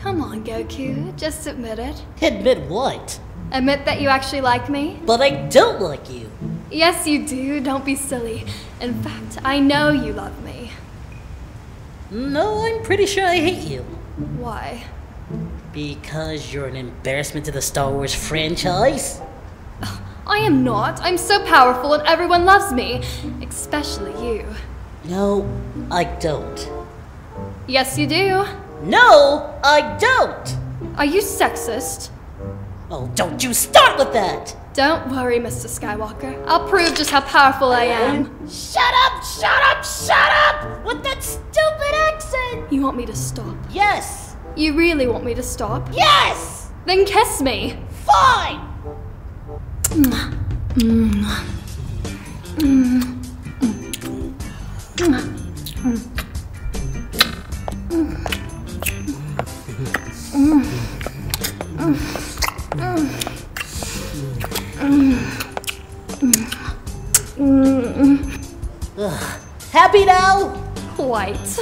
Come on, Goku, just admit it. Admit what? Admit that you actually like me. But I don't like you. Yes, you do. Don't be silly. In fact, I know you love me. No, I'm pretty sure I hate you. Why? Because you're an embarrassment to the Star Wars franchise. I am not. I'm so powerful and everyone loves me. Especially you. No, I don't. Yes, you do. No, I don't! Are you sexist? Oh, don't you start with that! Don't worry, Mr. Skywalker. I'll prove just how powerful I am. Shut up, shut up, shut up! With that stupid accent! You want me to stop? Yes! You really want me to stop? Yes! Then kiss me! Fine! Happy now? Quite.